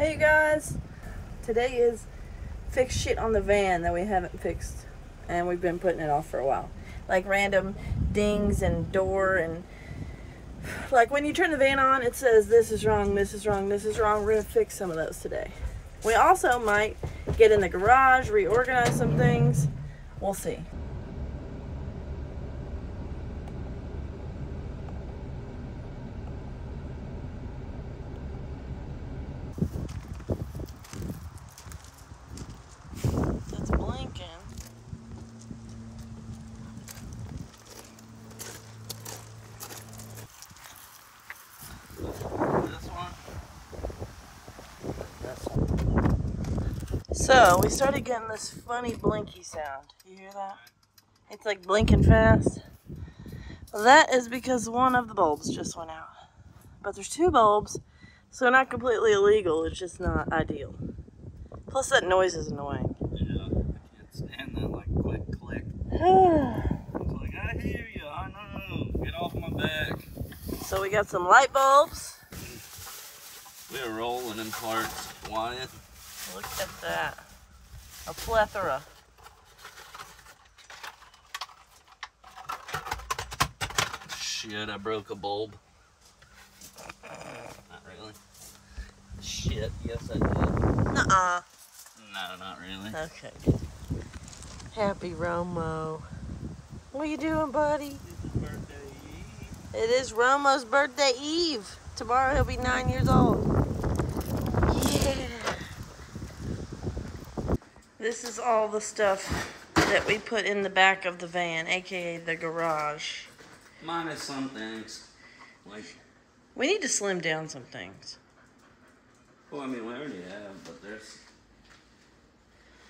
Hey guys, today is fix shit on the van that we haven't fixed and we've been putting it off for a while, like random dings and door, and like when you turn the van on it says this is wrong, this is wrong, this is wrong. We're gonna fix some of those today. We also might get in the garage, reorganize some things, we'll see. So, we started getting this funny blinky sound. You hear that? It's like blinking fast. Well, that is because one of the bulbs just went out. But there's two bulbs, so not completely illegal, it's just not ideal. Plus that noise is annoying. Yeah, I can't stand that, like, click, click. It's like, I hear you, I know, get off my back. So we got some light bulbs. We are rolling in parts, Wyatt. Look at that. A plethora. Shit, I broke a bulb. Not really. Shit, yes I did. Nuh-uh. No, not really. Okay. Happy Romo. What are you doing, buddy? It's his birthday eve. It is Romo's birthday eve. Tomorrow he'll be 9 years old. This is all the stuff that we put in the back of the van, aka the garage. Minus some things. Like, we need to slim down some things. Well, I mean, we already have, but there's...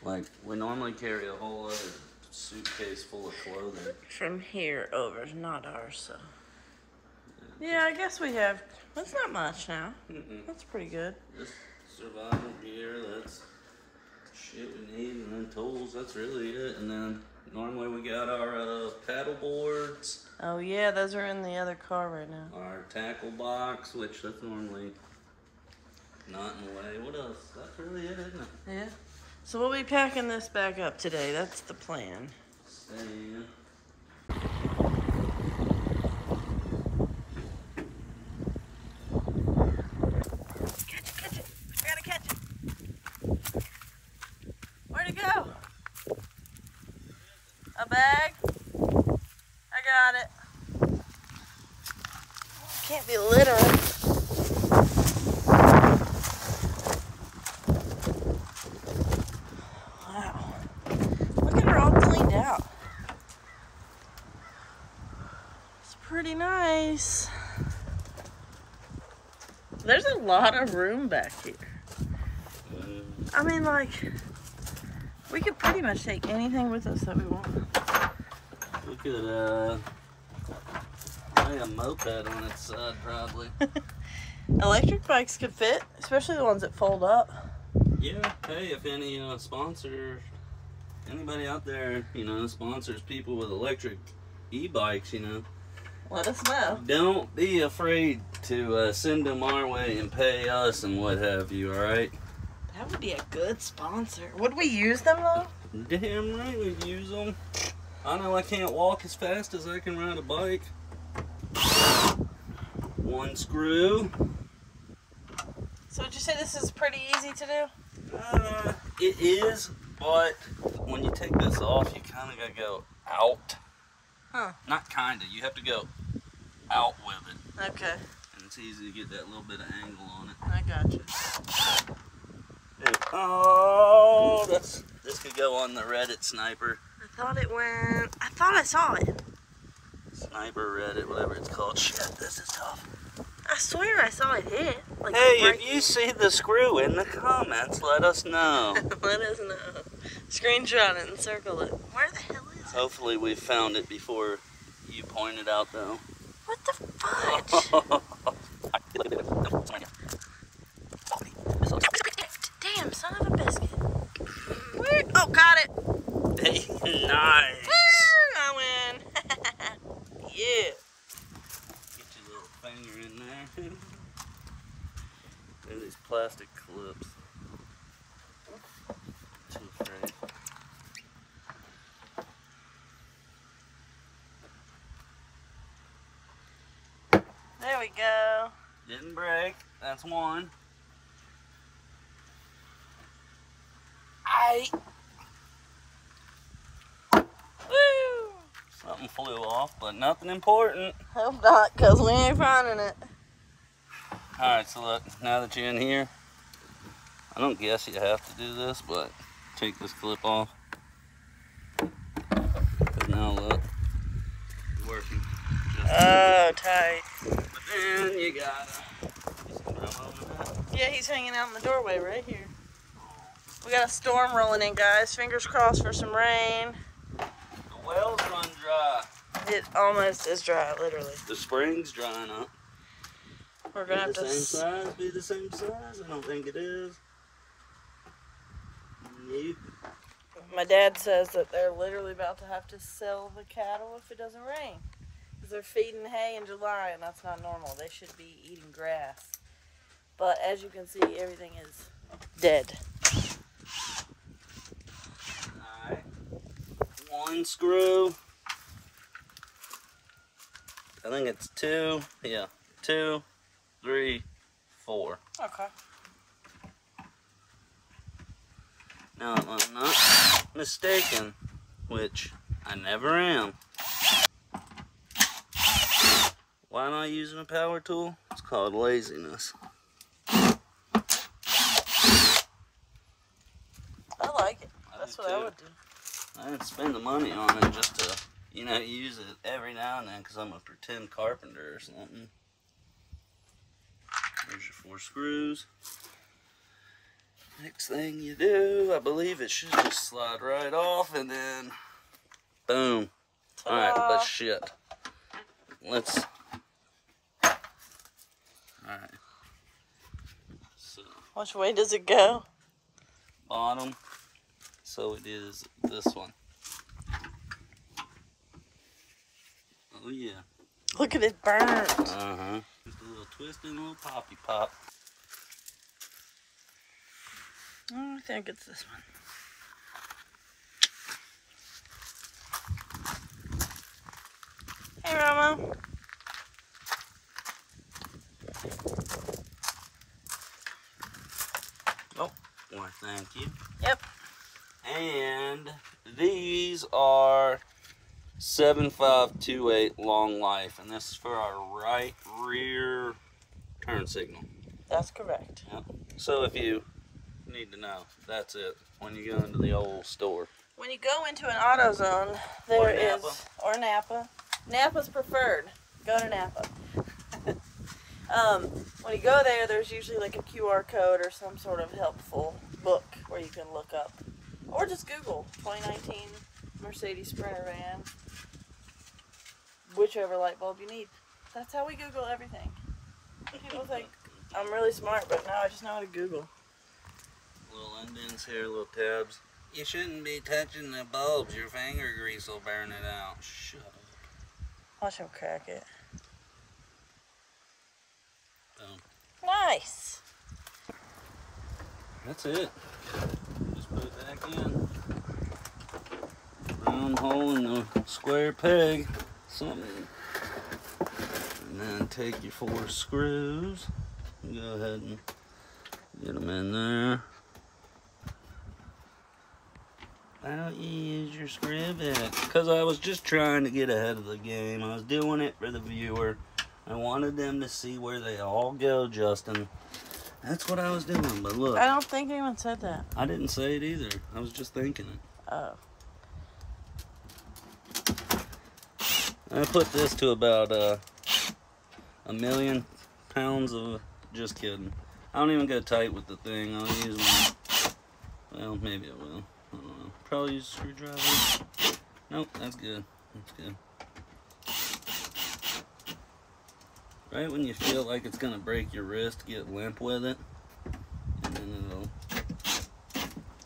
Like, we normally carry a whole other suitcase full of clothing. From here over, not ours, so... Yeah, I guess we have... That's not much now. Mm-mm. That's pretty good. Just survival gear, that's... Shit we need, and then tools, that's really it. And then normally we got our paddle boards. Oh yeah, those are in the other car right now. Our tackle box, which that's normally not in the way. What else? That's really it, isn't it? Yeah. So we'll be packing this back up today. That's the plan. Same. Can't be literal. Wow. Look at her all cleaned out. It's pretty nice. There's a lot of room back here. I mean, like, we could pretty much take anything with us that we want. We could, a moped on its side, probably. Electric bikes could fit, especially the ones that fold up. Yeah, hey, if any anybody out there, you know, sponsors people with electric e-bikes, you know, let us know. Don't be afraid to send them our way and pay us and what have you, alright? That would be a good sponsor. Would we use them, though? Damn right we'd use them. I know I can't walk as fast as I can ride a bike. One screw. So would you say this is pretty easy to do? It is, but when you take this off, you kind of got to go out. Huh. Not kind of. You have to go out with it. Okay. And it's easy to get that little bit of angle on it. I got you. And, oh, this could go on the Reddit sniper. I thought I saw it. Sniper, Reddit, whatever it's called. Shit, this is tough. I swear I saw it hit. Like, hey, if you see the screw in the comments, let us know. Let us know. Screenshot it and circle it. Where the hell is it? Hopefully we found it before you pointed out, though. What the fudge? Damn, son of a biscuit. Where? Oh, got it. Nice. I win. Yeah. Get your little finger in there. There's plastic clips. Too afraid. There we go. Didn't break. That's one. Woo! Something flew off, but nothing important. Hope not, because we ain't finding it. Alright, so look, now that you're in here, I don't guess you have to do this, but take this clip off. Because now look, it's working. Oh, tight. But then you gotta... Yeah, he's hanging out in the doorway right here. We got a storm rolling in, guys. Fingers crossed for some rain. The well's run dry. It almost is dry, literally. The spring's drying up. We're gonna have to... Be the same size? I don't think it is. Nope. My dad says that they're literally about to have to sell the cattle if it doesn't rain. Because they're feeding hay in July, and that's not normal. They should be eating grass. But as you can see, everything is dead. Alright. One screw. I think it's two. Yeah. 2, 3, 4. Okay. Now, if I'm not mistaken, which I never am, why am I using a power tool? It's called laziness. I like it. That's what I would do. I didn't spend the money on it just to, you know, use it every now and then because I'm a pretend carpenter or something. There's your 4 screws. Next thing you do, I believe it should just slide right off and then boom. Alright, let's shit. Alright. So, which way does it go? Bottom. So it is this one. Oh yeah. Look at it burnt. Uh-huh. Just a little twist and a little poppy pop. I think it's this one. Hey, Romo. Oh, well, thank you. Yep. And these are 7528 long life, and this is for our right rear turn signal. That's correct. Yep. So if you need to know, that's it. When you go into the old store, when you go into an AutoZone, there or Napa. Napa's preferred. Go to Napa. When you go there, there's usually like a QR code or some sort of helpful book where you can look up, or just Google 2019 Mercedes Sprinter van, whichever light bulb you need. That's how we Google everything. People think I'm really smart, but now I just know how to Google. Little undens here, little tabs. You shouldn't be touching the bulbs. Your finger grease will burn it out. Shut up. Watch him crack it. Boom. Nice. That's it. Just put it back in. Round hole in the square peg, something, and then take your 4 screws and go ahead and get them in there. Why don't you use your scrib at? Because I was just trying to get ahead of the game. I was doing it for the viewer. I wanted them to see where they all go, Justin. That's what I was doing, but look. I don't think anyone said that. I didn't say it either. I was just thinking it. Oh. I put this to about 1,000,000 pounds of... Just kidding. I don't even go tight with the thing. I'll use my... Well, maybe I will. I don't know. Probably use a screwdriver. Nope, that's good. That's good. Right when you feel like it's going to break your wrist, get limp with it. And then it'll...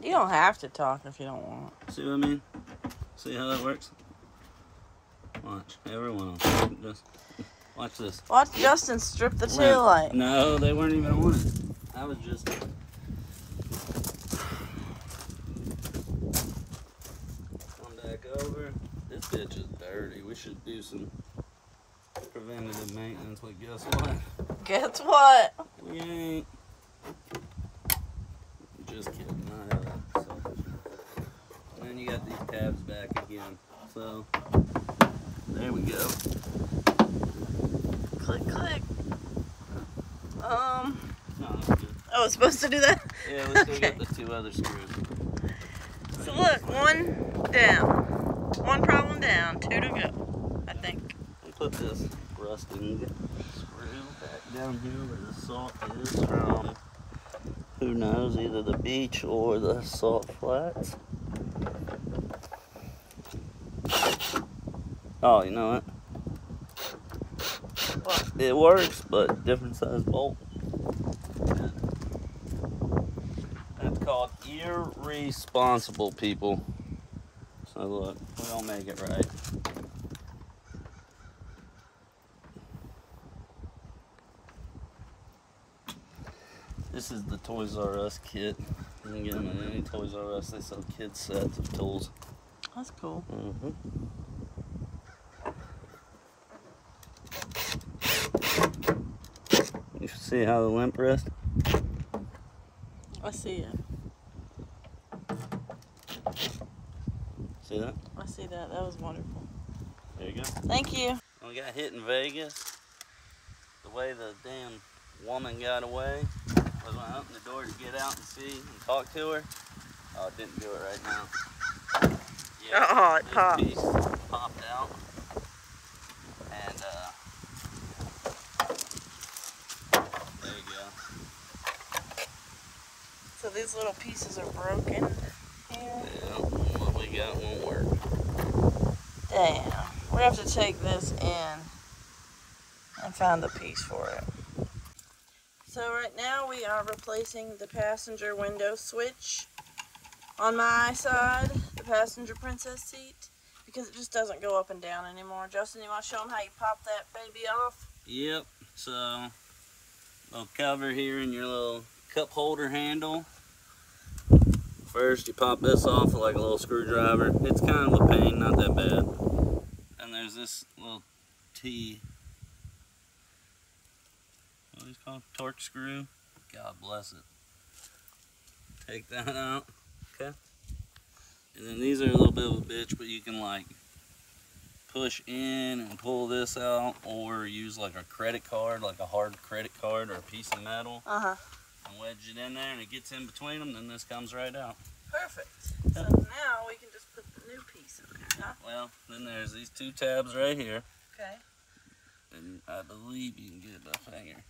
You don't have to talk if you don't want. See what I mean? See how that works? Watch, everyone. Just watch this. Watch Justin strip the tail light. No, they weren't even on it. I was just... Come back over. This bitch is dirty. We should do some preventative maintenance, but guess what? Guess what? We ain't. Just kidding. Not out of that. So. And then you got these tabs back again. So, there we go. Click, click. No, that's good. I was supposed to do that? Yeah, we still got the two other screws. So look, one down. One problem down, two to go, I think. We put this rusting screw back down here where the salt is from. Who knows, either the beach or the salt flats. Oh, you know what? What? It works, but different size bolt. That's called irresponsible, people. So look, we don't make it right. This is the Toys R Us kit. You can get them at any Toys R Us. They sell kid sets of tools. That's cool. Mm-hmm. You should see how the limp rest. I see it. See that? I see that. That was wonderful. There you go. Thank you. We got hit in Vegas. The way the damn woman got away was when I opened the door to get out and see and talk to her. Oh, it didn't do it right now. Yeah, oh, it popped. Piece popped out. And, there you go. So these little pieces are broken here. Yeah, what we got won't work. Damn. We have to take this in and find the piece for it. So right now we are replacing the passenger window switch on my side, the passenger princess seat, because it just doesn't go up and down anymore. Justin, you want to show them how you pop that baby off? Yep. So... little cover here in your little cup holder handle. First you pop this off with like a little screwdriver. It's kind of a pain, not that bad. And there's this little T, what do you call it? Torque screw. God bless it. Take that out. Okay. And then these are a little bit of a bitch, but you can like push in and pull this out, or use like a credit card, like a hard credit card or a piece of metal, and wedge it in there, and it gets in between them, then this comes right out. Perfect. Yep. So now we can just put the new piece in there, huh? Well, then there's these two tabs right here. Okay. And I believe you can get it by finger.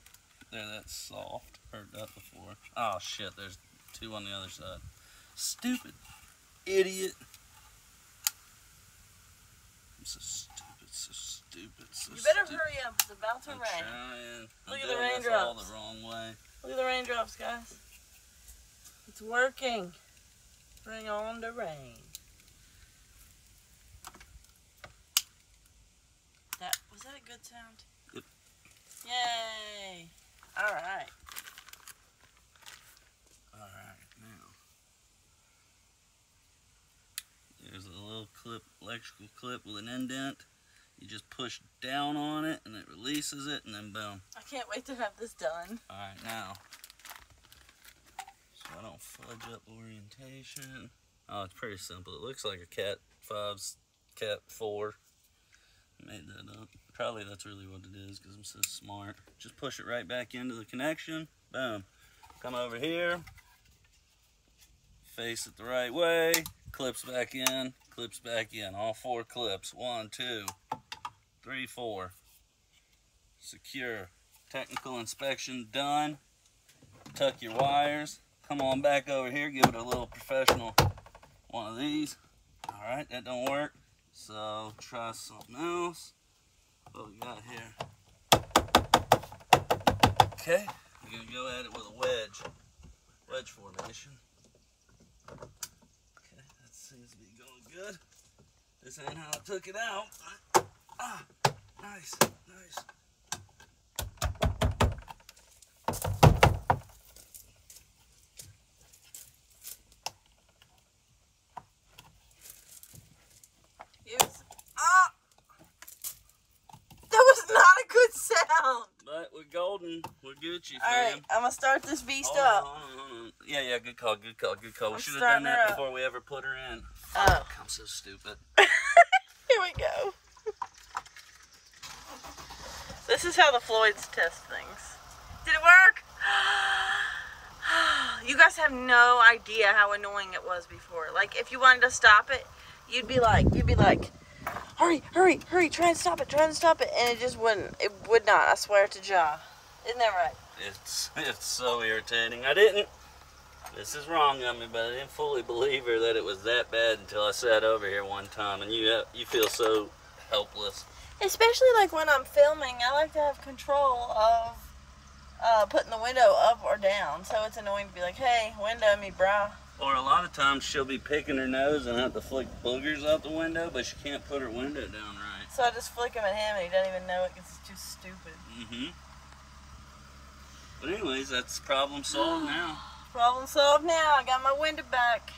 There, that's soft. Heard that before. Oh shit, there's two on the other side. Stupid. Idiot. So stupid, so stupid, so stupid. You better hurry up. It's about to rain. Look at the raindrops. All the wrong way. Look at the raindrops, guys. It's working. Bring on the rain. That was that a good sound? Yep. Yay! All right. All right, now. There's a little clip. Electrical clip with an indent. You just push down on it and it releases it, and then boom. I can't wait to have this done. All right, now, so I don't fudge up orientation. Oh, it's pretty simple. It looks like a Cat 5's Cat 4. Made that up. Probably that's really what it is because I'm so smart. Just push it right back into the connection. Boom. Come over here. Face it the right way. Clips back in. Clips back in, all four clips. 1, 2, 3, 4. Secure. Technical inspection done. Tuck your wires. Come on back over here. Give it a little professional one of these. All right, that don't work. So try something else. What we got here? Okay, you're gonna go at it with a wedge. Wedge formation. Okay, that seems to be going good. This ain't how I took it out. Ah, nice, nice. with you, fam. All right, I'm going to start this beast up. Hold on. Yeah, good call. We should have done that before we ever put her in. Oh. Fuck, I'm so stupid. Here we go. This is how the Floyds test things. Did it work? You guys have no idea how annoying it was before. Like, if you wanted to stop it, you'd be like, hurry, try and stop it. And it just wouldn't. It would not, I swear to Jah. Isn't that right? It's so irritating. This is wrong on me, but I didn't fully believe her that it was that bad until I sat over here one time, and you feel so helpless. Especially, like, when I'm filming, I like to have control of putting the window up or down, so it's annoying to be like, hey, window me, brah. Or a lot of times she'll be picking her nose and have to flick boogers out the window, but she can't put her window down right. So I just flick them at him, and he doesn't even know it because it's too stupid. Mm-hmm. But anyways, that's problem solved now. Problem solved now. I got my window back.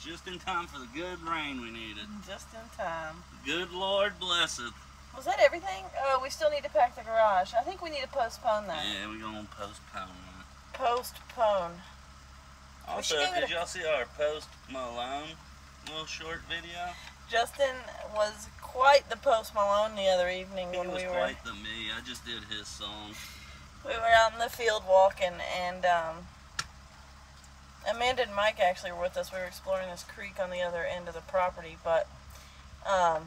Just in time for the good rain we needed. Just in time. Good Lord bless it. Was that everything? Oh, we still need to pack the garage. I think we need to postpone that. Yeah, we're going to postpone that. Postpone. Also, did y'all see our Post Malone little short video? Justin was quite the Post Malone the other evening when we were... He was quite the me. I just did his song. We were out in the field walking, and Amanda and Mike actually were with us. We were exploring this creek on the other end of the property, but the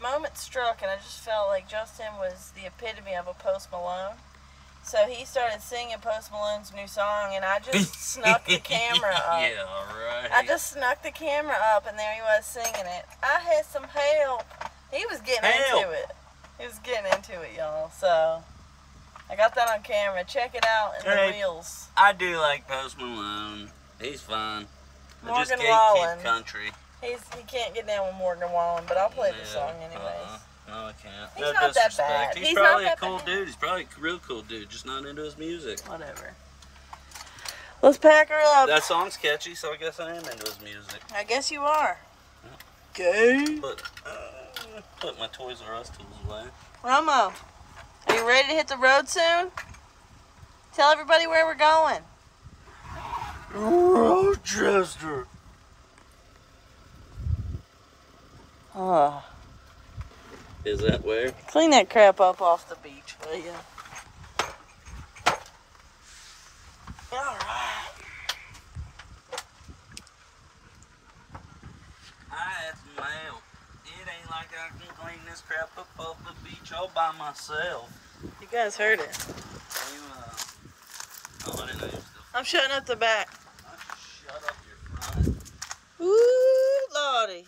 moment struck, and I just felt like Justin was the epitome of a Post Malone. So he started singing Post Malone's new song, and I just snuck the camera up. Yeah, right. I just snuck the camera up, and there he was singing it. I had some help. He was getting into it. He was getting into it, y'all. So I got that on camera. Check it out in the reels. I do like Post Malone. He's fun. Morgan Wallen. Country. He can't get down with Morgan Wallen, but I'll play the song anyways. No, I can't. He's not that bad. He's probably a cool dude. He's probably a real cool dude, just not into his music. Whatever. Let's pack her up. That song's catchy, so I guess I am into his music. I guess you are. Okay. Put my Toys R Us tools away. Romo. Are you ready to hit the road soon? Tell everybody where we're going. Rochester. Is that where? Clean that crap up off the beach, will you? Alright. I have some help. It ain't like I can clean this crap up off the beach all by myself. You guys heard it. Oh, I didn't know you were still... I'm shutting up the back. Why don't you shut up your front? Ooh, lordy.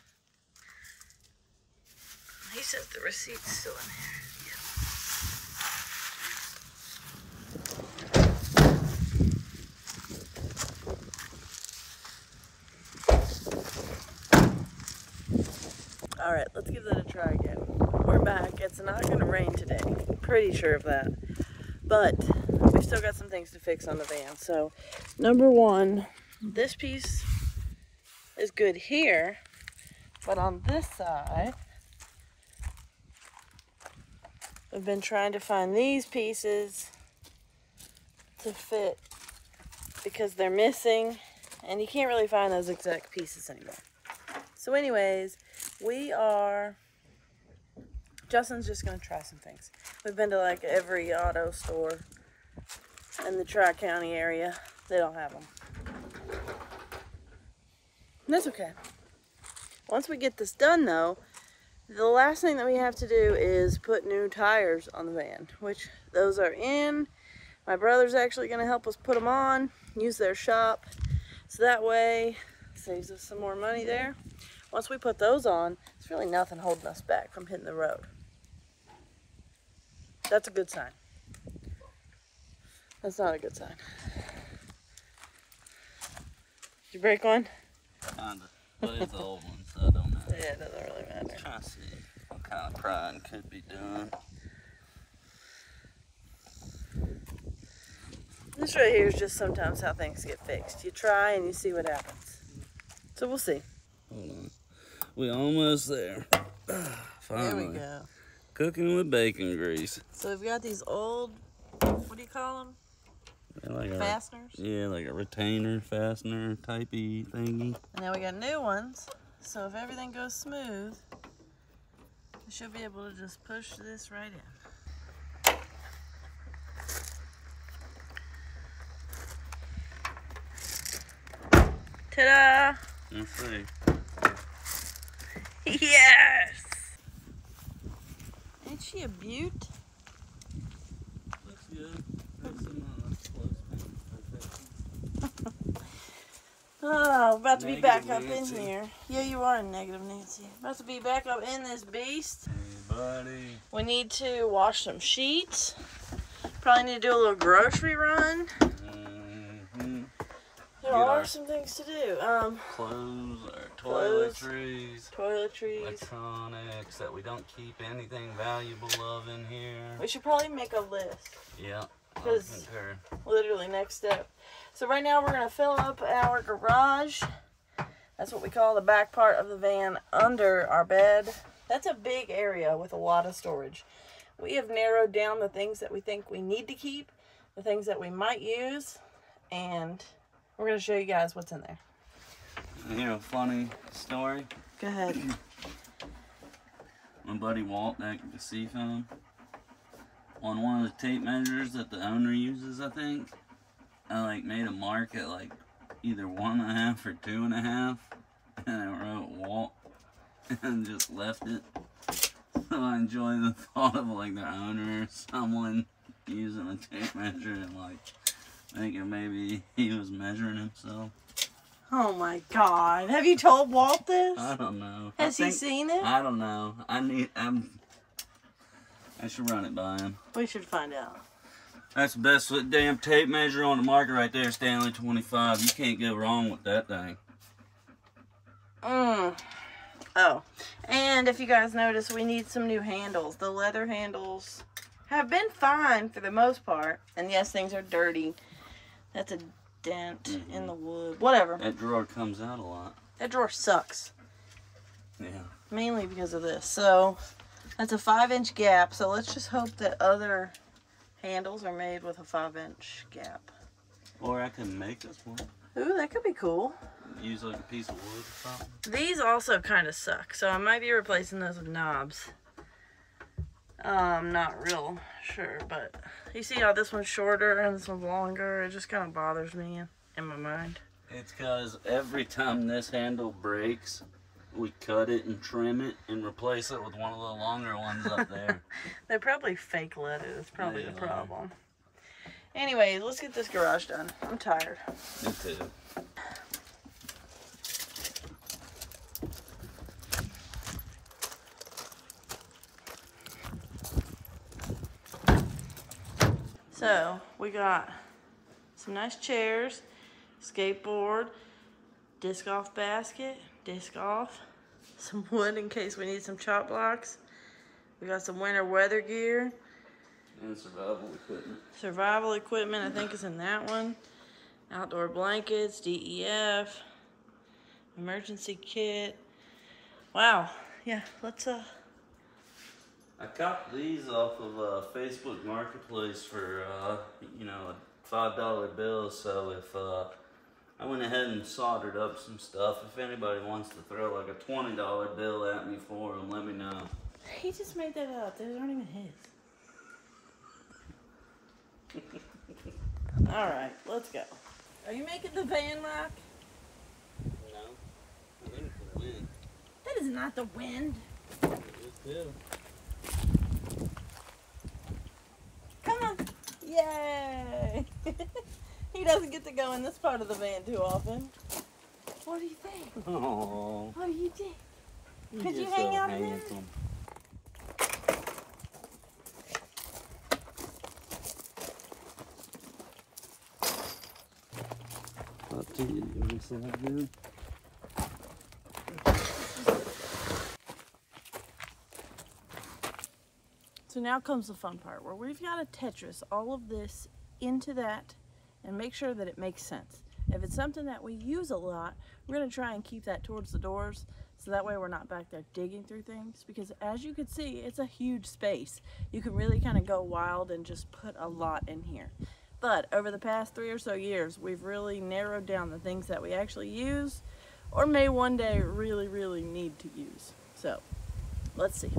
He says the receipt's still in there. Yeah. Alright, let's give that a try again. We're back. It's not going to rain today. I'm pretty sure of that. But we've still got some things to fix on the van. So, number one, this piece is good here. But on this side... We've been trying to find these pieces to fit because they're missing, and you can't really find those exact pieces anymore. So anyways, Justin's just going to try some things. We've been to like every auto store in the Tri-County area. They don't have them. And that's okay. Once we get this done though, the last thing that we have to do is put new tires on the van, which those are in. My brother's actually going to help us put them on, use their shop. So that way, saves us some more money there. Once we put those on, there's really nothing holding us back from hitting the road. That's a good sign. That's not a good sign. Did you break one? Kinda, but it's the old one, so I don't know. Yeah, it doesn't really matter. I'm trying to see what kind of prying could be done. This right here is just sometimes how things get fixed. You try and you see what happens. So we'll see. Hold on. We're almost there. Finally. There we go. Cooking with bacon grease. So we've got these old... What do you call them? Yeah, like fasteners? Yeah, like a retainer, fastener, typey thingy. And now we got new ones. So if everything goes smooth, we should be able to just push this right in. Ta-da! Let's see. Yes! Ain't she a beaut? Looks good. Oh, about to be back up in here. Yeah, you are a negative Nancy. About to be back up in this beast. Hey, buddy. We need to wash some sheets. Probably need to do a little grocery run. There are some things to do. Clothes, toiletries, electronics that we don't keep anything valuable of in here. We should probably make a list. Yeah. Because literally next step. So right now we're gonna fill up our garage. That's what we call the back part of the van under our bed. That's a big area with a lot of storage. We have narrowed down the things that we think we need to keep, the things that we might use, and we're going to show you guys what's in there. You hear a funny story? Go ahead. My buddy Walt, that seafoam, on one of the tape measures that the owner uses, I think, I like made a mark at like either 1.5 or 2.5, and I wrote Walt and just left it. So I enjoy the thought of like the owner or someone using a tape measure and like thinking maybe he was measuring himself. Oh my God! Have you told Walt this? I don't know. Has he seen it? I don't know. I should run it by him. We should find out. That's the best damn tape measure on the market right there, Stanley 25. You can't go wrong with that thing. Oh, and if you guys notice, we need some new handles. The leather handles have been fine for the most part, and yes, things are dirty. That's a dent in the wood. Whatever. That drawer comes out a lot. That drawer sucks. Yeah. Mainly because of this. So that's a 5-inch gap. So let's just hope that other handles are made with a 5-inch gap. Or I can make this one. Ooh, that could be cool. Use like a piece of wood or something. These also kind of suck. So I might be replacing those with knobs. I'm not real sure, but you see how this one's shorter and this one's longer? It just kind of bothers me in my mind. It's because every time this handle breaks, we cut it and trim it and replace it with one of the longer ones up there. They're probably fake leather. That's probably the problem. Anyways, let's get this garage done. I'm tired. Me too. So, we got some nice chairs, skateboard, disc golf basket, disc golf, some wood in case we need some chop blocks. We got some winter weather gear. And survival equipment. Survival equipment, I think, is in that one. Outdoor blankets, DEF, emergency kit. Wow. Yeah, let's... I copped these off of Facebook Marketplace for, you know, $5 bills. So if I went ahead and soldered up some stuff, if anybody wants to throw like a $20 bill at me for them, let me know. He just made that up. Those aren't even his. All right, let's go. Are you making the van lock? No. I'm waiting for the wind. That is not the wind. It is too. Come on. Yay. He doesn't get to go in this part of the van too often. What do you think? Aww. What do you think? Could you hang out in there? Up to you. You want to see that, dude? So now comes the fun part where we've got to Tetris all of this into that and make sure that it makes sense. If it's something that we use a lot, we're going to try and keep that towards the doors, so that way we're not back there digging through things, because as you can see, it's a huge space. You can really kind of go wild and just put a lot in here. But over the past 3 or so years, we've really narrowed down the things that we actually use or may one day really, really need to use. So let's see.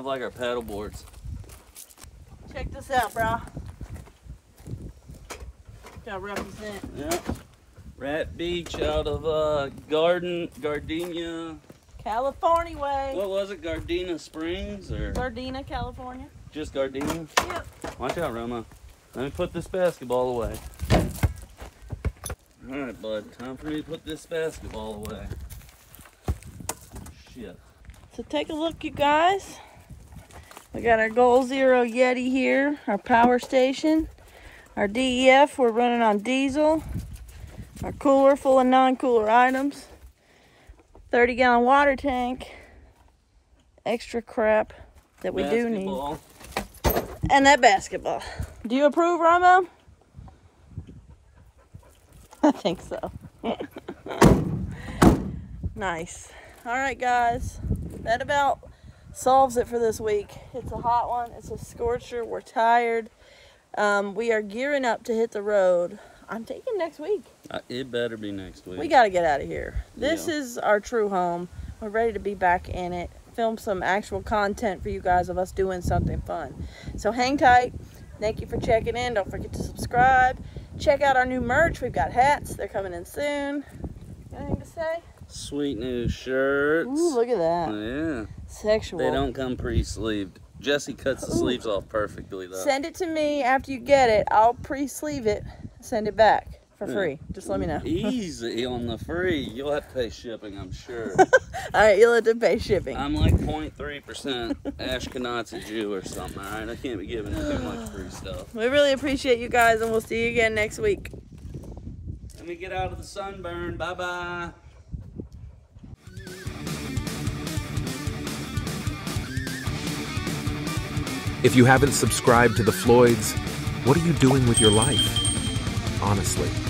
Like our paddle boards. Check this out, bro. Gotta represent. Yeah. Rat Beach out of Gardena. California way. What was it? Gardena Springs or? Gardena, California. Just Gardena? Yep. Watch out, Romo. Let me put this basketball away. Alright, bud. Time for me to put this basketball away. Shit. So take a look, you guys. We got our Goal Zero Yeti here, our power station, our DEF, we're running on diesel, our cooler full of non-cooler items, 30-gallon water tank, extra crap that we do need, and that basketball. Do you approve, Romo? I think so. Nice. All right, guys, that about solves it for this week. It's a hot one. It's a scorcher. We're tired. We are gearing up to hit the road. I'm thinking next week. It better be next week. We got to get out of here. This is our true home. We're ready to be back in it. Film some actual content for you guys of us doing something fun. So hang tight. Thank you for checking in. Don't forget to subscribe. Check out our new merch. We've got hats. They're coming in soon. Anything to say? Sweet new shirts. Ooh, look at that. Yeah. Sexual. They don't come pre-sleeved. Jessi cuts the sleeves off perfectly, though. Send it to me after you get it. I'll pre-sleeve it. Send it back for free. Just let me know. Easy on the free. You'll have to pay shipping, I'm sure. All right, you'll have to pay shipping. I'm like 0.3% Ashkenazi Jew or something, all right? I can't be giving it too much free stuff. We really appreciate you guys, and we'll see you again next week. Let me get out of the sunburn. Bye-bye. If you haven't subscribed to the Floyds, what are you doing with your life? Honestly.